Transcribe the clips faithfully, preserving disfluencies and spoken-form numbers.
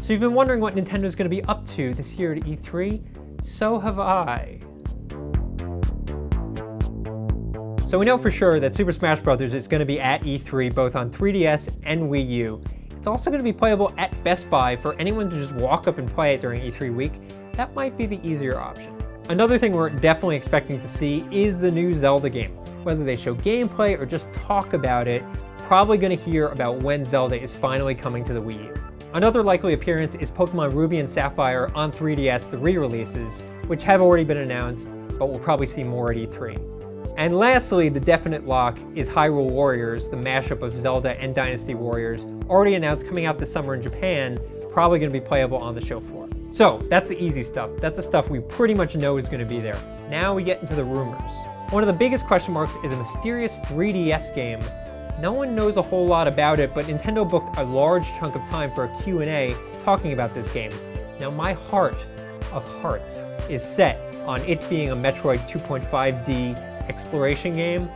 So you've been wondering what Nintendo's going to be up to this year at E three? So have I. So we know for sure that Super Smash Bros. Is going to be at E three, both on three D S and Wii U. It's also going to be playable at Best Buy for anyone to just walk up and play it during E three week. That might be the easier option. Another thing we're definitely expecting to see is the new Zelda game. Whether they show gameplay or just talk about it, probably going to hear about when Zelda is finally coming to the Wii U. Another likely appearance is Pokemon Ruby and Sapphire on three D S, the re-releases, which have already been announced, but we'll probably see more at E three. And lastly, the definite lock is Hyrule Warriors, the mashup of Zelda and Dynasty Warriors, already announced coming out this summer in Japan, probably going to be playable on the show floor. So that's the easy stuff. That's the stuff we pretty much know is going to be there. Now we get into the rumors. One of the biggest question marks is a mysterious three D S game. No one knows a whole lot about it, but Nintendo booked a large chunk of time for a Q and A talking about this game. Now my heart of hearts is set on it being a Metroid two point five D exploration game.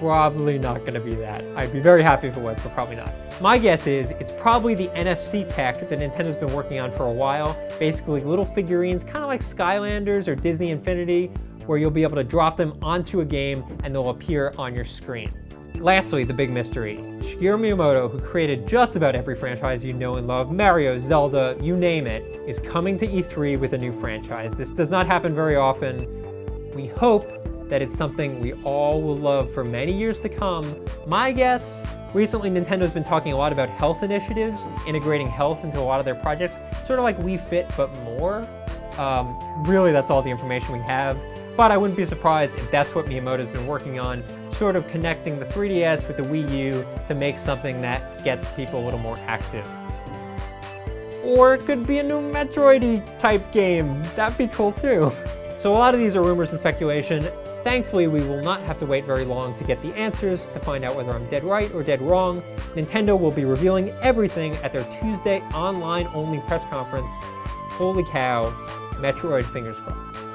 Probably not going to be that. I'd be very happy if it was, but probably not. My guess is it's probably the N F C tech that Nintendo's been working on for a while. Basically little figurines, kind of like Skylanders or Disney Infinity, where you'll be able to drop them onto a game and they'll appear on your screen. Lastly, the big mystery. Shigeru Miyamoto, who created just about every franchise you know and love, Mario, Zelda, you name it, is coming to E three with a new franchise. This does not happen very often. We hope that it's something we all will love for many years to come. My guess, recently Nintendo's been talking a lot about health initiatives, integrating health into a lot of their projects, sort of like Wii Fit, but more. Um, really, that's all the information we have, but I wouldn't be surprised if that's what Miyamoto's been working on, sort of connecting the three D S with the Wii U to make something that gets people a little more active. Or it could be a new Metroid-y type game. That'd be cool too. So a lot of these are rumors and speculation. Thankfully, we will not have to wait very long to get the answers to find out whether I'm dead right or dead wrong. Nintendo will be revealing everything at their Tuesday online-only press conference. Holy cow, Metroid, fingers crossed.